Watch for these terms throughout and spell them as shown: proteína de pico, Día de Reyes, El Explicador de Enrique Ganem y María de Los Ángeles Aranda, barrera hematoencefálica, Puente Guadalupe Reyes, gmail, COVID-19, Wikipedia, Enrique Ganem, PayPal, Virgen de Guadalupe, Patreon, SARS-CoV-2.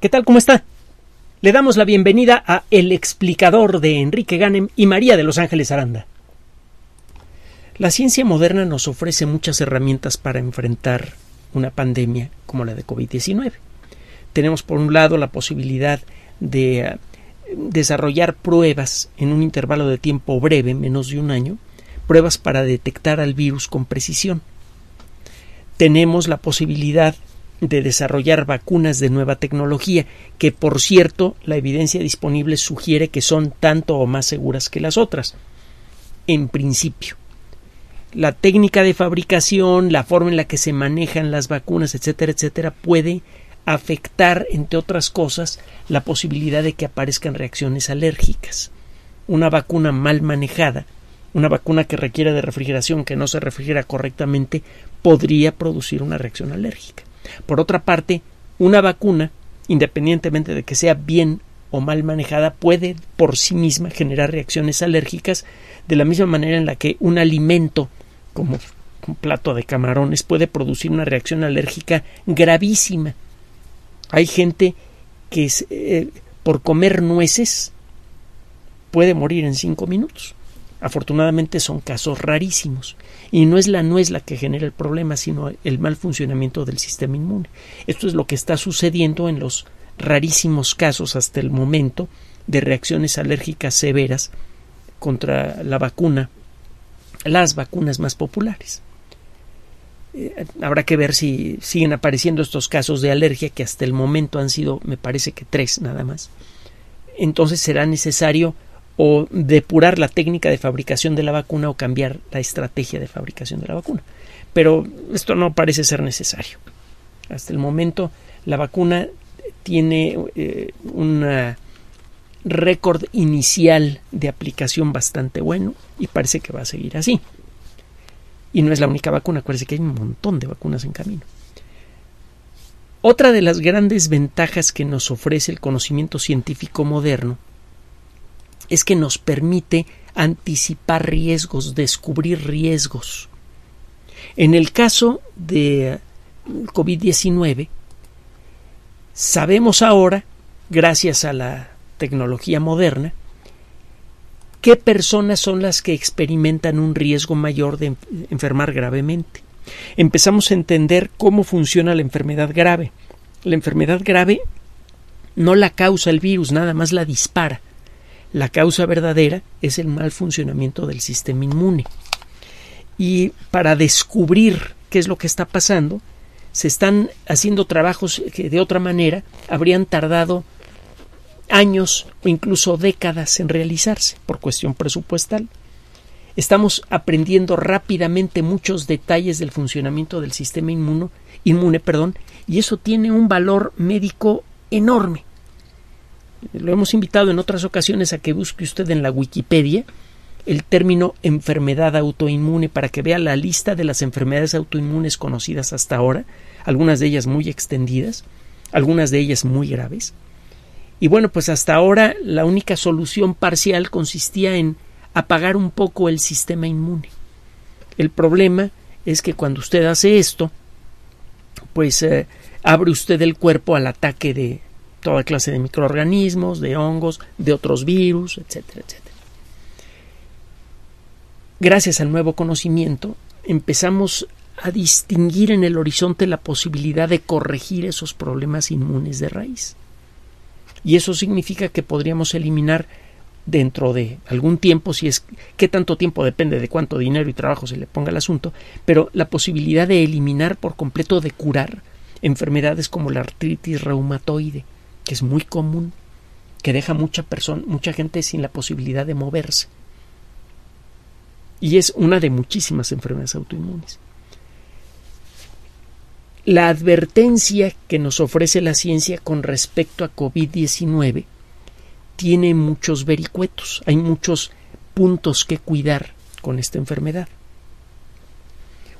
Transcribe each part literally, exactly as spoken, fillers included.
¿Qué tal? ¿Cómo está? Le damos la bienvenida a El Explicador de Enrique Ganem y María de Los Ángeles Aranda. La ciencia moderna nos ofrece muchas herramientas para enfrentar una pandemia como la de COVID diecinueve. Tenemos por un lado la posibilidad de desarrollar pruebas en un intervalo de tiempo breve, menos de un año, pruebas para detectar al virus con precisión. Tenemos la posibilidad de desarrollar vacunas de nueva tecnología, que por cierto la evidencia disponible sugiere que son tanto o más seguras que las otras, en principio. La técnica de fabricación, la forma en la que se manejan las vacunas, etcétera, etcétera, puede afectar, entre otras cosas, la posibilidad de que aparezcan reacciones alérgicas. Una vacuna mal manejada, una vacuna que requiera de refrigeración, que no se refrigera correctamente, podría producir una reacción alérgica. Por otra parte, una vacuna, independientemente de que sea bien o mal manejada, puede por sí misma generar reacciones alérgicas, de la misma manera en la que un alimento como un plato de camarones puede producir una reacción alérgica gravísima. Hay gente que es, eh, por comer nueces puede morir en cinco minutos. Afortunadamente son casos rarísimos y no es la nuez la que genera el problema, sino el mal funcionamiento del sistema inmune. Esto es lo que está sucediendo en los rarísimos casos hasta el momento de reacciones alérgicas severas contra la vacuna, las vacunas más populares. Eh, habrá que ver si siguen apareciendo estos casos de alergia, que hasta el momento han sido, me parece que tres nada más. Entonces será necesario o depurar la técnica de fabricación de la vacuna o cambiar la estrategia de fabricación de la vacuna. Pero esto no parece ser necesario. Hasta el momento la vacuna tiene eh, un récord inicial de aplicación bastante bueno y parece que va a seguir así. Y no es la única vacuna, acuérdense que hay un montón de vacunas en camino. Otra de las grandes ventajas que nos ofrece el conocimiento científico moderno es que nos permite anticipar riesgos, descubrir riesgos. En el caso de COVID diecinueve, sabemos ahora, gracias a la tecnología moderna, qué personas son las que experimentan un riesgo mayor de enfermar gravemente. Empezamos a entender cómo funciona la enfermedad grave. La enfermedad grave no la causa el virus, nada más la dispara. La causa verdadera es el mal funcionamiento del sistema inmune. Y para descubrir qué es lo que está pasando, se están haciendo trabajos que de otra manera habrían tardado años o incluso décadas en realizarse por cuestión presupuestal. Estamos aprendiendo rápidamente muchos detalles del funcionamiento del sistema inmuno, inmune, perdón, y eso tiene un valor médico enorme. Lo hemos invitado en otras ocasiones a que busque usted en la Wikipedia el término enfermedad autoinmune para que vea la lista de las enfermedades autoinmunes conocidas hasta ahora, algunas de ellas muy extendidas, algunas de ellas muy graves. Y bueno, pues hasta ahora la única solución parcial consistía en apagar un poco el sistema inmune. El problema es que cuando usted hace esto, pues eh, abre usted el cuerpo al ataque de toda clase de microorganismos, de hongos, de otros virus, etcétera, etcétera. Gracias al nuevo conocimiento empezamos a distinguir en el horizonte la posibilidad de corregir esos problemas inmunes de raíz. Y eso significa que podríamos eliminar dentro de algún tiempo, si es que tanto tiempo depende de cuánto dinero y trabajo se le ponga al asunto, pero la posibilidad de eliminar por completo, de curar enfermedades como la artritis reumatoide, que es muy común, que deja mucha persona, mucha gente sin la posibilidad de moverse. Y es una de muchísimas enfermedades autoinmunes. La advertencia que nos ofrece la ciencia con respecto a COVID diecinueve tiene muchos vericuetos, hay muchos puntos que cuidar con esta enfermedad.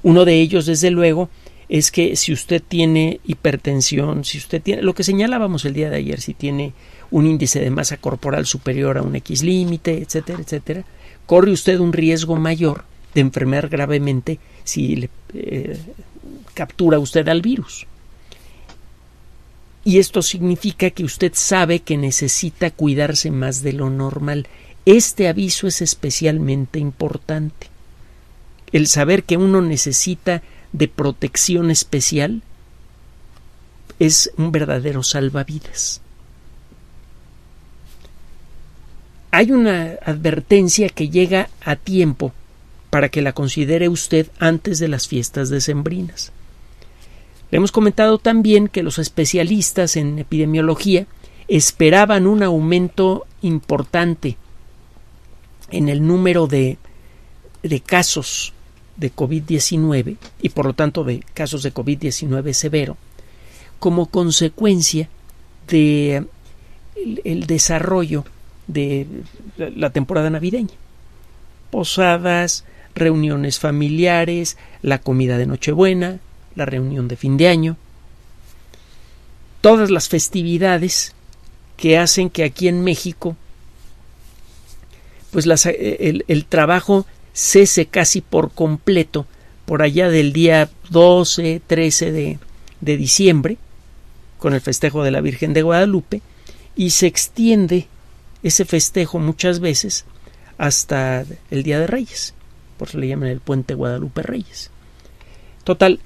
Uno de ellos, desde luego, es que si usted tiene hipertensión, si usted tiene lo que señalábamos el día de ayer, si tiene un índice de masa corporal superior a un X límite, etcétera, etcétera, corre usted un riesgo mayor de enfermar gravemente si le eh, captura usted al virus. y esto significa que usted sabe que necesita cuidarse más de lo normal. Este aviso es especialmente importante. El saber que uno necesita de protección especial es un verdadero salvavidas. Hay una advertencia que llega a tiempo para que la considere usted antes de las fiestas decembrinas. Le hemos comentado también que los especialistas en epidemiología esperaban un aumento importante en el número de, de casos de COVID diecinueve y por lo tanto de casos de COVID diecinueve severo como consecuencia de el, el desarrollo de la, la temporada navideña. Posadas, reuniones familiares, la comida de Nochebuena, la reunión de fin de año, todas las festividades que hacen que aquí en México pues las, el, el trabajo cese casi por completo por allá del día doce, trece de, de diciembre con el festejo de la Virgen de Guadalupe, y se extiende ese festejo muchas veces hasta el Día de Reyes, por eso le llaman el Puente Guadalupe Reyes. Total,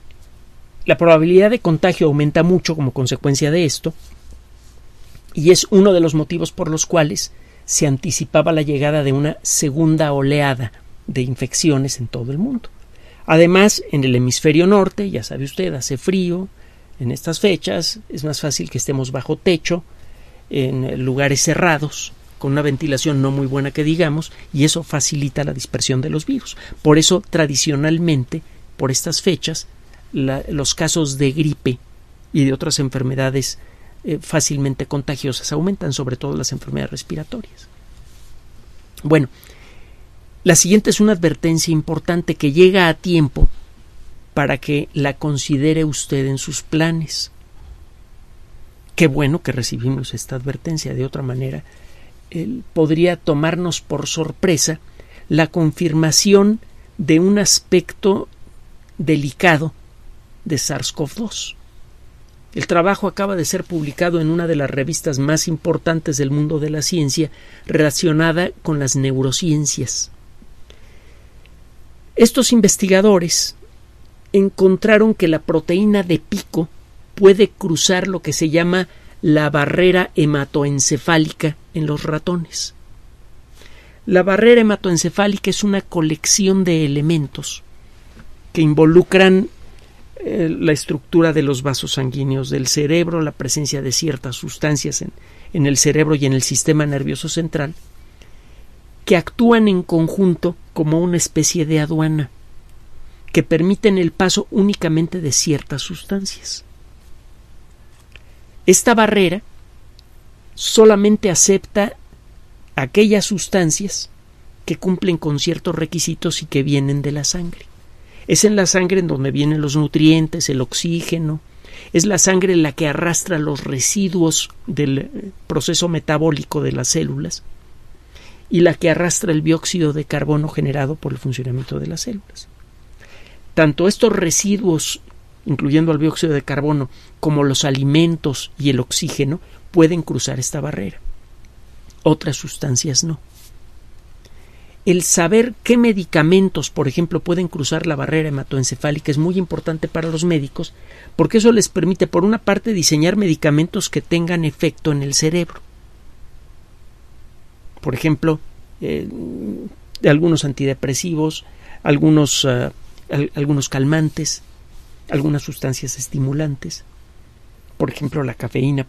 la probabilidad de contagio aumenta mucho como consecuencia de esto, y es uno de los motivos por los cuales se anticipaba la llegada de una segunda oleada de infecciones en todo el mundo. Además, en el hemisferio norte, ya sabe usted, hace frío en estas fechas, es más fácil que estemos bajo techo, en lugares cerrados, con una ventilación no muy buena que digamos, y eso facilita la dispersión de los virus. Por eso, tradicionalmente, por estas fechas, la, los casos de gripe y de otras enfermedades eh, fácilmente contagiosas aumentan, sobre todo las enfermedades respiratorias. Bueno, la siguiente es una advertencia importante que llega a tiempo para que la considere usted en sus planes. Qué bueno que recibimos esta advertencia, de otra manera podría tomarnos por sorpresa la confirmación de un aspecto delicado de SARS-CoV dos. El trabajo acaba de ser publicado en una de las revistas más importantes del mundo de la ciencia relacionada con las neurociencias. Estos investigadores encontraron que la proteína de pico puede cruzar lo que se llama la barrera hematoencefálica en los ratones. La barrera hematoencefálica es una colección de elementos que involucran eh, la estructura de los vasos sanguíneos del cerebro, la presencia de ciertas sustancias en, en el cerebro y en el sistema nervioso central, que actúan en conjunto como una especie de aduana, que permiten el paso únicamente de ciertas sustancias. Esta barrera solamente acepta aquellas sustancias que cumplen con ciertos requisitos y que vienen de la sangre. Es en la sangre en donde vienen los nutrientes, el oxígeno. Es la sangre la que arrastra los residuos del proceso metabólico de las células y la que arrastra el dióxido de carbono generado por el funcionamiento de las células. Tanto estos residuos, incluyendo el dióxido de carbono, como los alimentos y el oxígeno, pueden cruzar esta barrera. Otras sustancias no. El saber qué medicamentos, por ejemplo, pueden cruzar la barrera hematoencefálica es muy importante para los médicos, porque eso les permite, por una parte, diseñar medicamentos que tengan efecto en el cerebro. Por ejemplo, eh, algunos antidepresivos, algunos, eh, al- algunos calmantes, algunas sustancias estimulantes, por ejemplo la cafeína.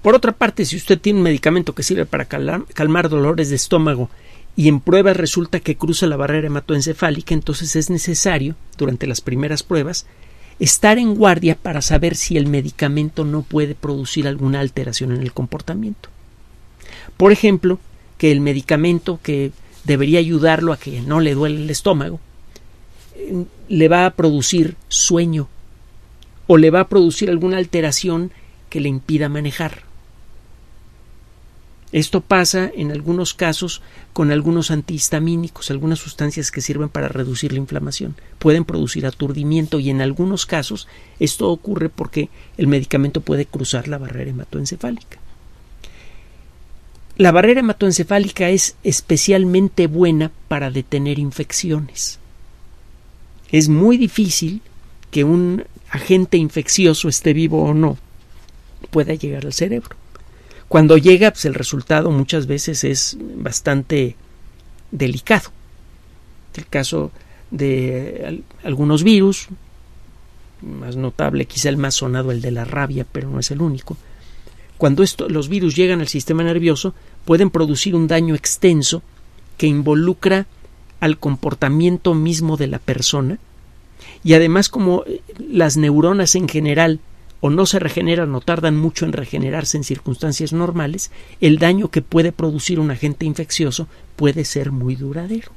Por otra parte, si usted tiene un medicamento que sirve para calmar, calmar dolores de estómago y en pruebas resulta que cruza la barrera hematoencefálica, entonces es necesario, durante las primeras pruebas, estar en guardia para saber si el medicamento no puede producir alguna alteración en el comportamiento. Por ejemplo, que el medicamento que debería ayudarlo a que no le duele el estómago le va a producir sueño o le va a producir alguna alteración que le impida manejar. Esto pasa en algunos casos con algunos antihistamínicos, algunas sustancias que sirven para reducir la inflamación. Pueden producir aturdimiento y en algunos casos esto ocurre porque el medicamento puede cruzar la barrera hematoencefálica. La barrera hematoencefálica es especialmente buena para detener infecciones. Es muy difícil que un agente infeccioso, esté vivo o no, pueda llegar al cerebro. Cuando llega, pues el resultado muchas veces es bastante delicado. El caso de algunos virus, más notable, quizá el más sonado, el de la rabia, pero no es el único. Cuando esto, los virus llegan al sistema nervioso, pueden producir un daño extenso que involucra al comportamiento mismo de la persona, y además como las neuronas en general o no se regeneran o tardan mucho en regenerarse en circunstancias normales, el daño que puede producir un agente infeccioso puede ser muy duradero.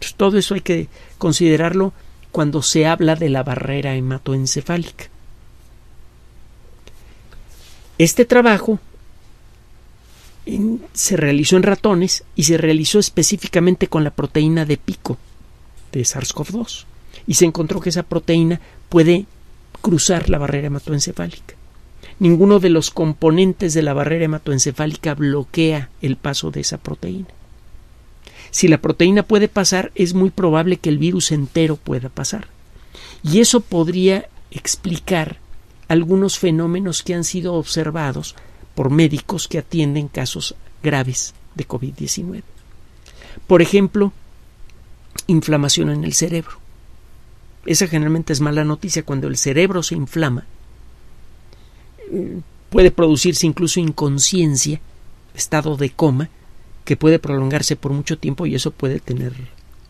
Entonces, todo eso hay que considerarlo cuando se habla de la barrera hematoencefálica. Este trabajo en, se realizó en ratones y se realizó específicamente con la proteína de pico de SARS CoV dos y se encontró que esa proteína puede cruzar la barrera hematoencefálica. Ninguno de los componentes de la barrera hematoencefálica bloquea el paso de esa proteína. Si la proteína puede pasar, es muy probable que el virus entero pueda pasar. Y eso podría explicar algunos fenómenos que han sido observados por médicos que atienden casos graves de COVID diecinueve. Por ejemplo, inflamación en el cerebro. Esa generalmente es mala noticia. Cuando el cerebro se inflama, puede producirse incluso inconsciencia, estado de coma, que puede prolongarse por mucho tiempo y eso puede tener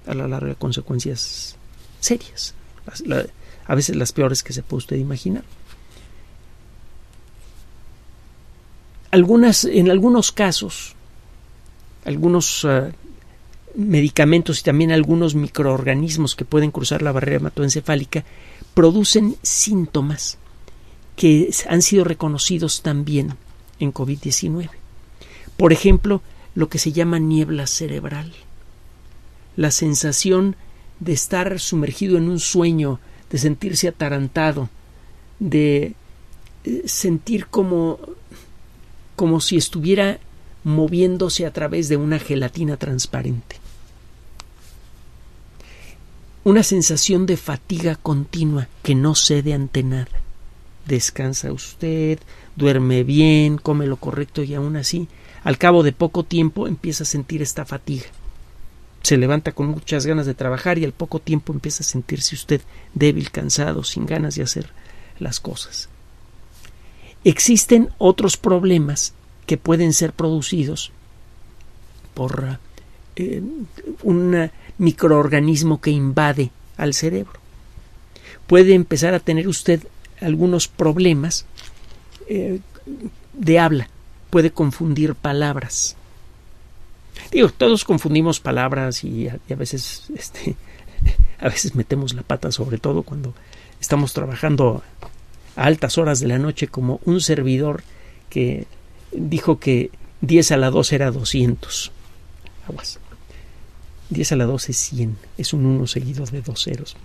a la larga consecuencias serias, la, a veces las peores que se puede usted imaginar. Algunas, en algunos casos, algunos uh, medicamentos y también algunos microorganismos que pueden cruzar la barrera hematoencefálica producen síntomas que han sido reconocidos también en COVID diecinueve. Por ejemplo, lo que se llama niebla cerebral, la sensación de estar sumergido en un sueño, de sentirse atarantado, de sentir como... como si estuviera moviéndose a través de una gelatina transparente. Una sensación de fatiga continua que no cede ante nada. Descansa usted, duerme bien, come lo correcto y aún así, al cabo de poco tiempo empieza a sentir esta fatiga. Se levanta con muchas ganas de trabajar y al poco tiempo empieza a sentirse usted débil, cansado, sin ganas de hacer las cosas. Existen otros problemas que pueden ser producidos por eh, un microorganismo que invade al cerebro. Puede empezar a tener usted algunos problemas eh, de habla, puede confundir palabras. Digo, todos confundimos palabras y a, y a veces este, a veces metemos la pata, sobre todo cuando estamos trabajando a altas horas de la noche, como un servidor que dijo que diez a la dos era doscientos. Aguas. diez a la dos es cien. Es un uno seguido de dos ceros.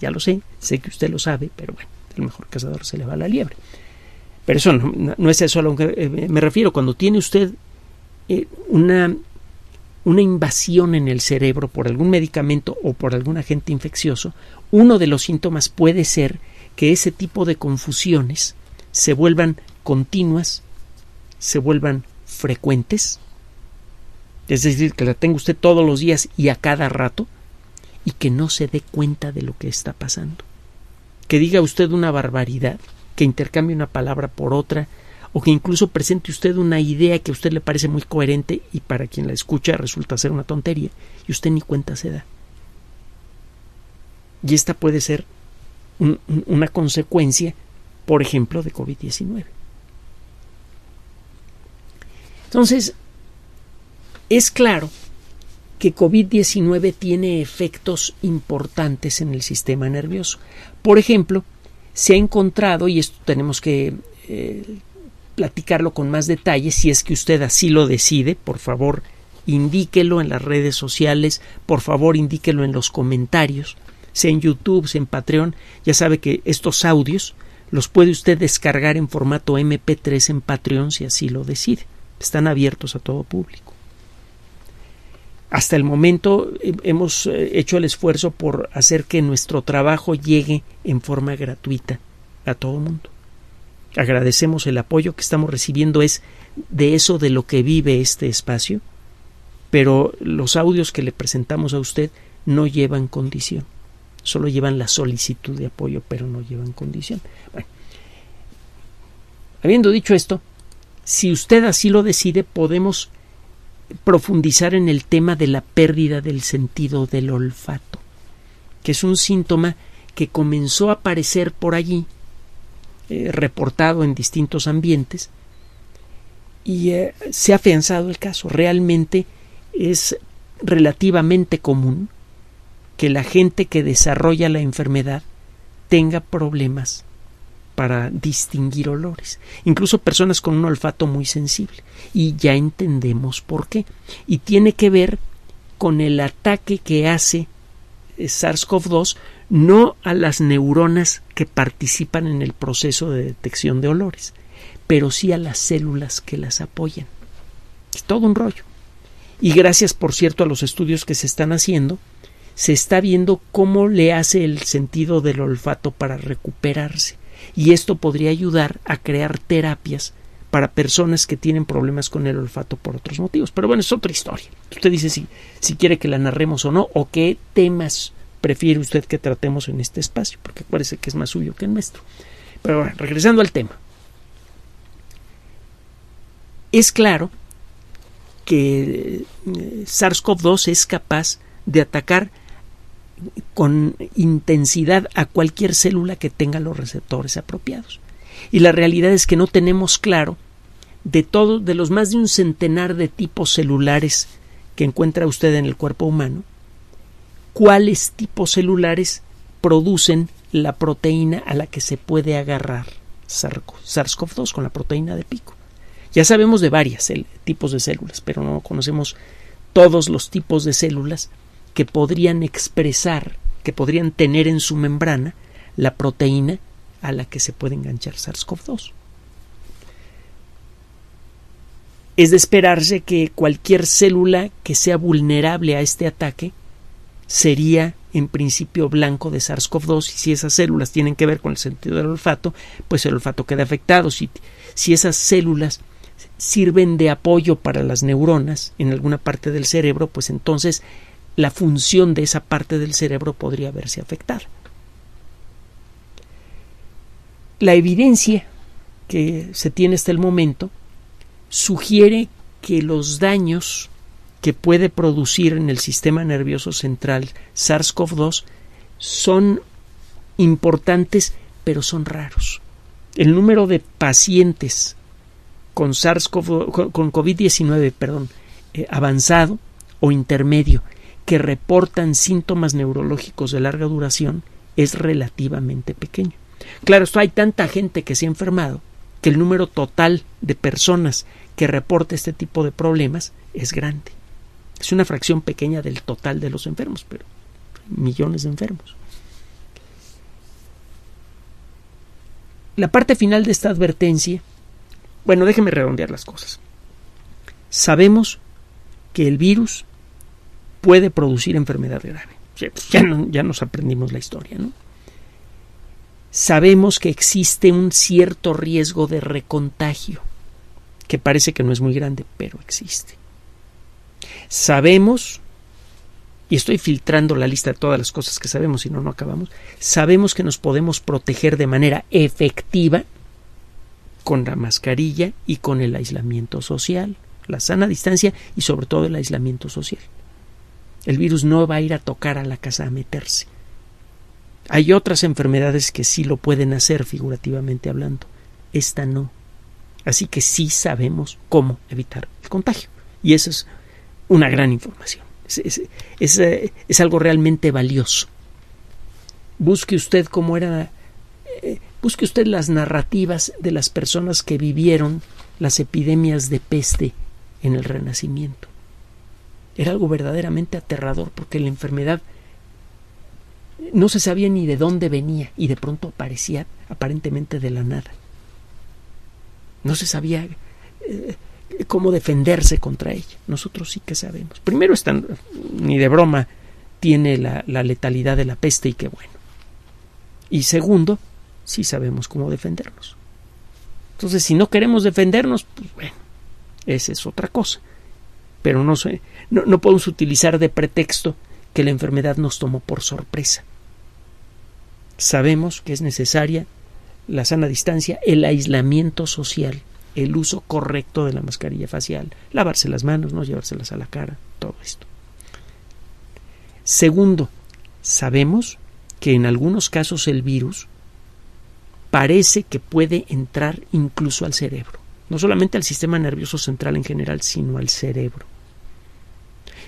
Ya lo sé, sé que usted lo sabe, pero bueno, el mejor cazador se le va la liebre. Pero eso no, no es eso a lo que me refiero. Cuando tiene usted eh, una, una invasión en el cerebro por algún medicamento o por algún agente infeccioso, uno de los síntomas puede ser que ese tipo de confusiones se vuelvan continuas, se vuelvan frecuentes, es decir, que la tenga usted todos los días y a cada rato, y que no se dé cuenta de lo que está pasando. Que diga usted una barbaridad, que intercambie una palabra por otra, o que incluso presente usted una idea que a usted le parece muy coherente y para quien la escucha resulta ser una tontería, y usted ni cuenta se da. Y esta puede ser una consecuencia, por ejemplo, de COVID diecinueve. Entonces, es claro que COVID diecinueve tiene efectos importantes en el sistema nervioso. Por ejemplo, se ha encontrado, y esto tenemos que eh, platicarlo con más detalle. Si es que usted así lo decide, por favor, indíquelo en las redes sociales, por favor, indíquelo en los comentarios, sea en YouTube, sea en Patreon. Ya sabe que estos audios los puede usted descargar en formato eme pe tres en Patreon si así lo decide. Están abiertos a todo público. Hasta el momento hemos hecho el esfuerzo por hacer que nuestro trabajo llegue en forma gratuita a todo el mundo. Agradecemos el apoyo que estamos recibiendo, es de eso de lo que vive este espacio, pero los audios que le presentamos a usted no llevan condición, solo llevan la solicitud de apoyo, pero no llevan condición. Bueno, habiendo dicho esto, si usted así lo decide, podemos profundizar en el tema de la pérdida del sentido del olfato, que es un síntoma que comenzó a aparecer por allí, eh, reportado en distintos ambientes, y eh, se ha afianzado el caso. Realmente es relativamente común que la gente que desarrolla la enfermedad tenga problemas para distinguir olores, incluso personas con un olfato muy sensible, y ya entendemos por qué, y tiene que ver con el ataque que hace SARS CoV dos no a las neuronas que participan en el proceso de detección de olores, pero sí a las células que las apoyan. Es todo un rollo, y gracias, por cierto, a los estudios que se están haciendo, se está viendo cómo le hace el sentido del olfato para recuperarse. Y esto podría ayudar a crear terapias para personas que tienen problemas con el olfato por otros motivos. Pero bueno, es otra historia. Usted dice si, si quiere que la narremos o no, o qué temas prefiere usted que tratemos en este espacio, porque parece que es más suyo que el nuestro. Pero bueno, regresando al tema. Es claro que SARS CoV dos es capaz de atacar con intensidad a cualquier célula que tenga los receptores apropiados, y la realidad es que no tenemos claro de todos, de los más de un centenar de tipos celulares que encuentra usted en el cuerpo humano, cuáles tipos celulares producen la proteína a la que se puede agarrar SARS CoV dos con la proteína de pico. Ya sabemos de varios tipos de células, pero no conocemos todos los tipos de células que podrían expresar, que podrían tener en su membrana la proteína a la que se puede enganchar SARS CoV dos. Es de esperarse que cualquier célula que sea vulnerable a este ataque sería en principio blanco de SARS CoV dos, y si esas células tienen que ver con el sentido del olfato, pues el olfato queda afectado. Si, si esas células sirven de apoyo para las neuronas en alguna parte del cerebro, pues entonces la función de esa parte del cerebro podría verse afectada. La evidencia que se tiene hasta el momento sugiere que los daños que puede producir en el sistema nervioso central SARS CoV dos son importantes, pero son raros. El número de pacientes con SARS CoV, con COVID diecinueve, perdón, eh, avanzado o intermedio, que reportan síntomas neurológicos de larga duración es relativamente pequeño. Claro, esto, hay tanta gente que se ha enfermado que el número total de personas que reporta este tipo de problemas es grande. Es una fracción pequeña del total de los enfermos, pero millones de enfermos. La parte final de esta advertencia, bueno, déjeme redondear las cosas. Sabemos que el virus puede producir enfermedad grave. Ya, no, ya nos aprendimos la historia, ¿no? Sabemos que existe un cierto riesgo de recontagio, que parece que no es muy grande, pero existe. Sabemos, y estoy filtrando la lista de todas las cosas que sabemos, si no, no acabamos, sabemos que nos podemos proteger de manera efectiva con la mascarilla y con el aislamiento social, la sana distancia y sobre todo el aislamiento social. El virus no va a ir a tocar a la casa a meterse. Hay otras enfermedades que sí lo pueden hacer, figurativamente hablando. Esta no. Así que sí sabemos cómo evitar el contagio. Y eso es una gran información. Es, es, es, es algo realmente valioso. Busque usted cómo era, eh, busque usted las narrativas de las personas que vivieron las epidemias de peste en el Renacimiento. Era algo verdaderamente aterrador porque la enfermedad no se sabía ni de dónde venía y de pronto aparecía aparentemente de la nada. No se sabía eh, cómo defenderse contra ella. Nosotros sí que sabemos. Primero, está, ni de broma tiene la, la letalidad de la peste y qué bueno. Y segundo, sí sabemos cómo defendernos. Entonces, si no queremos defendernos, pues bueno, esa es otra cosa. Pero no, se, no, no podemos utilizar de pretexto que la enfermedad nos tomó por sorpresa. Sabemos que es necesaria la sana distancia, el aislamiento social, el uso correcto de la mascarilla facial, lavarse las manos, no llevárselas a la cara, todo esto. Segundo, sabemos que en algunos casos el virus parece que puede entrar incluso al cerebro. No solamente al sistema nervioso central en general, sino al cerebro.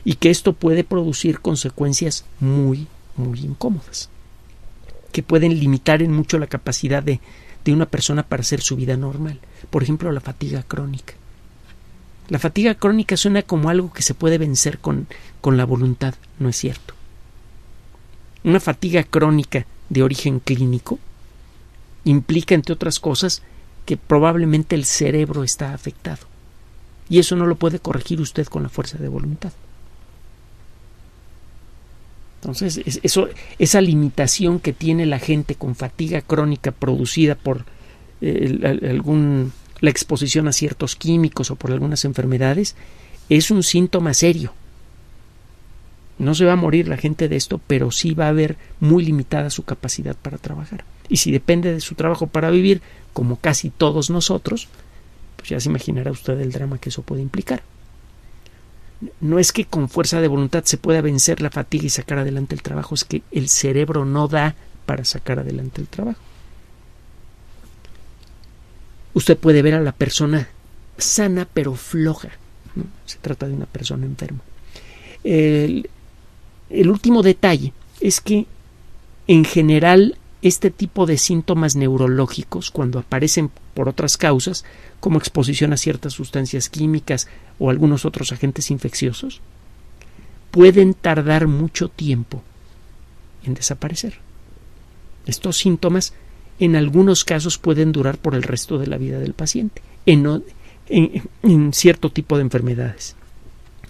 Y que esto puede producir consecuencias muy, muy incómodas, que pueden limitar en mucho la capacidad de, de una persona para hacer su vida normal. Por ejemplo, la fatiga crónica. La fatiga crónica suena como algo que se puede vencer con, con la voluntad. No es cierto. Una fatiga crónica de origen clínico implica, entre otras cosas, que probablemente el cerebro está afectado. Y eso no lo puede corregir usted con la fuerza de voluntad. Entonces, eso, esa limitación que tiene la gente con fatiga crónica producida por eh, algún, la exposición a ciertos químicos o por algunas enfermedades, es un síntoma serio. No se va a morir la gente de esto, pero sí va a haber muy limitada su capacidad para trabajar. Y si depende de su trabajo para vivir, como casi todos nosotros, pues ya se imaginará usted el drama que eso puede implicar. No es que con fuerza de voluntad se pueda vencer la fatiga y sacar adelante el trabajo, es que el cerebro no da para sacar adelante el trabajo. Usted puede ver a la persona sana pero floja, ¿no? Se trata de una persona enferma. El, el último detalle es que en general este tipo de síntomas neurológicos, cuando aparecen por otras causas, como exposición a ciertas sustancias químicas o algunos otros agentes infecciosos, pueden tardar mucho tiempo en desaparecer. Estos síntomas en algunos casos pueden durar por el resto de la vida del paciente, en, en, en cierto tipo de enfermedades.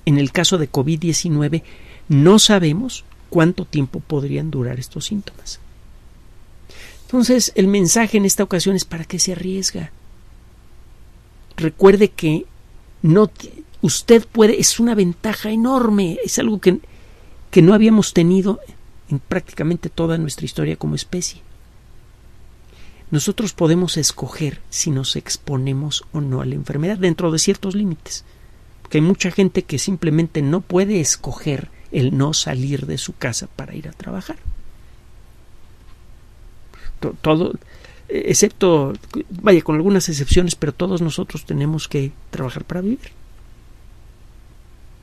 En el caso de COVID diecinueve no sabemos cuánto tiempo podrían durar estos síntomas. Entonces, el mensaje en esta ocasión es para qué se arriesga. Recuerde que no, usted puede, es una ventaja enorme, es algo que, que no habíamos tenido en prácticamente toda nuestra historia como especie. Nosotros podemos escoger si nos exponemos o no a la enfermedad dentro de ciertos límites, porque hay mucha gente que simplemente no puede escoger el no salir de su casa para ir a trabajar. Todo, excepto, vaya, con algunas excepciones, pero todos nosotros tenemos que trabajar para vivir.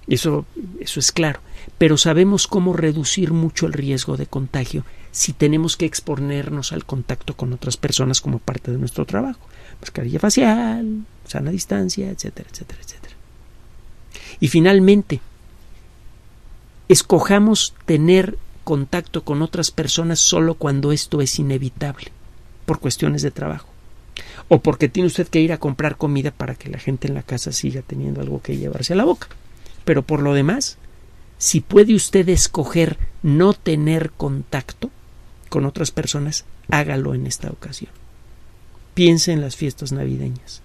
Eso, eso es claro. Pero sabemos cómo reducir mucho el riesgo de contagio si tenemos que exponernos al contacto con otras personas como parte de nuestro trabajo. Mascarilla facial, sana distancia, etcétera, etcétera, etcétera. Y finalmente, escojamos tener contacto con otras personas solo cuando esto es inevitable por cuestiones de trabajo o porque tiene usted que ir a comprar comida para que la gente en la casa siga teniendo algo que llevarse a la boca. Pero por lo demás, si puede usted escoger no tener contacto con otras personas, hágalo en esta ocasión. Piense en las fiestas navideñas.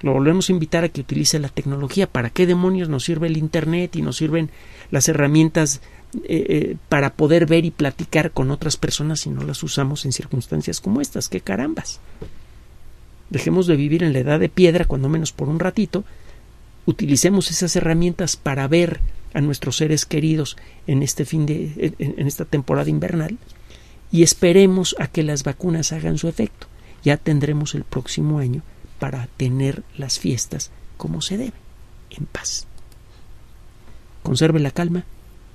Lo volvemos a invitar a que utilice la tecnología. ¿Para qué demonios nos sirve el internet y nos sirven las herramientas eh, para poder ver y platicar con otras personas si no las usamos en circunstancias como estas? ¡Qué carambas! Dejemos de vivir en la edad de piedra, cuando menos por un ratito. Utilicemos esas herramientas para ver a nuestros seres queridos en este fin de, en, en esta temporada invernal, y esperemos a que las vacunas hagan su efecto. Ya tendremos el próximo año para tener las fiestas como se debe, en paz. Conserve la calma,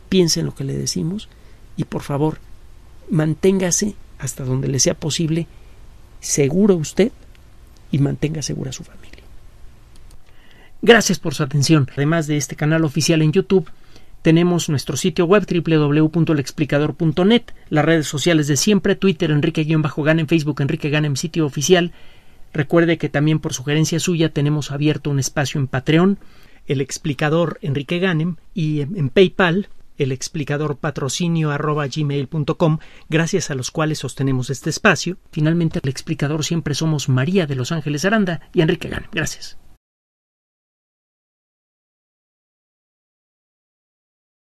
piense en lo que le decimos y, por favor, manténgase hasta donde le sea posible seguro usted y mantenga segura a su familia. Gracias por su atención. Además de este canal oficial en YouTube, tenemos nuestro sitio web doble u doble u doble u punto el explicador punto net, las redes sociales de siempre, Twitter, Enrique-Ganem, Facebook, Enrique Ganem, sitio oficial. Recuerde que también por sugerencia suya tenemos abierto un espacio en Patreon, El Explicador Enrique Ganem, y en PayPal, El Explicador Patrocinio arroba gmail punto com, gracias a los cuales sostenemos este espacio. Finalmente, El Explicador siempre somos María de Los Ángeles Aranda y Enrique Ganem. Gracias.